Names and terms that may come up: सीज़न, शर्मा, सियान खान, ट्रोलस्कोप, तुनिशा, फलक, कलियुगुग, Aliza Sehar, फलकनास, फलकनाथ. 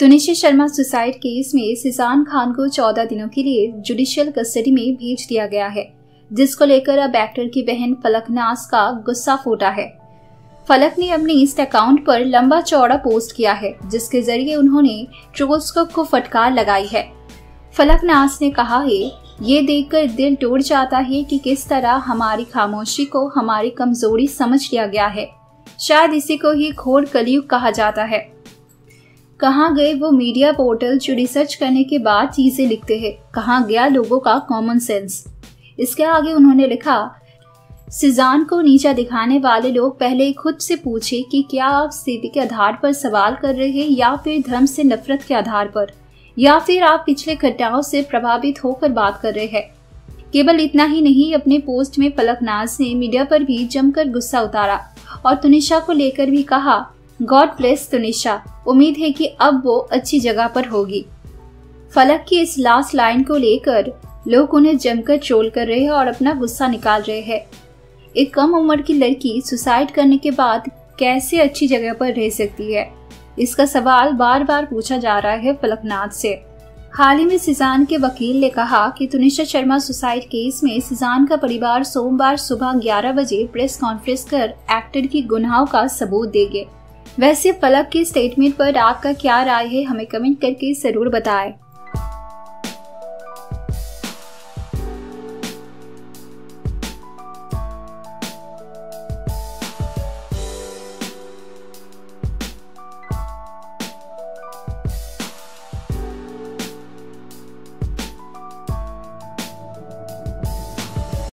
तुनिशा शर्मा suicide case में सियान खान को 14 दिनों के लिए जुडिशियल कस्टडी में भेज दिया गया है, जिसको लेकर अब एक्टर की बहन फलकनास का गुस्सा फूटा है। फलक ने अपने इंस्टा अकाउंट पर लंबा चौड़ा पोस्ट किया है, जिसके जरिए उन्होंने ट्रोलस्कोप को फटकार लगाई है। फलकनास ने कहा है, ये देखकर दिल टूट जाता है कि किस तरह हमारी खामोशी को हमारी कमजोरी समझ लिया गया है। शायद इसी को ही घोर कलियुग कहा जाता है। कहाँ गए वो मीडिया पोर्टल जो रिसर्च करने के बाद चीजें लिखते हैं, कहाँ गया लोगों का कॉमन सेंस। इसके आगे उन्होंने लिखा, सीज़न को नीचा दिखाने वाले लोग पहले खुद से पूछे कि क्या आप स्थिति के आधार पर सवाल कर रहे हैं या फिर धर्म से नफरत के आधार पर, या फिर आप पिछले घटनाओं से प्रभावित होकर बात कर रहे हैं। केवल इतना ही नहीं, अपने पोस्ट में फलकनास ने मीडिया पर भी जमकर गुस्सा उतारा और तुनिशा को लेकर भी कहा, गॉड ब्लेस तुनिशा, उम्मीद है कि अब वो अच्छी जगह पर होगी। फलक की इस लास्ट लाइन को लेकर लोग उन्हें जमकर ट्रोल कर रहे हैं और अपना गुस्सा निकाल रहे हैं। एक कम उम्र की लड़की सुसाइड करने के बाद कैसे अच्छी जगह पर रह सकती है, इसका सवाल बार बार पूछा जा रहा है फलकनाथ से। हाल ही में सीज़न के वकील ने कहा कि तुनिशा शर्मा सुसाइड केस में सीज़न का परिवार सोमवार सुबह 11 बजे प्रेस कॉन्फ्रेंस कर एक्टर की गुनाहों का सबूत देंगे। वैसे फलक के स्टेटमेंट पर आपका क्या राय है, हमें कमेंट करके जरूर बताएं।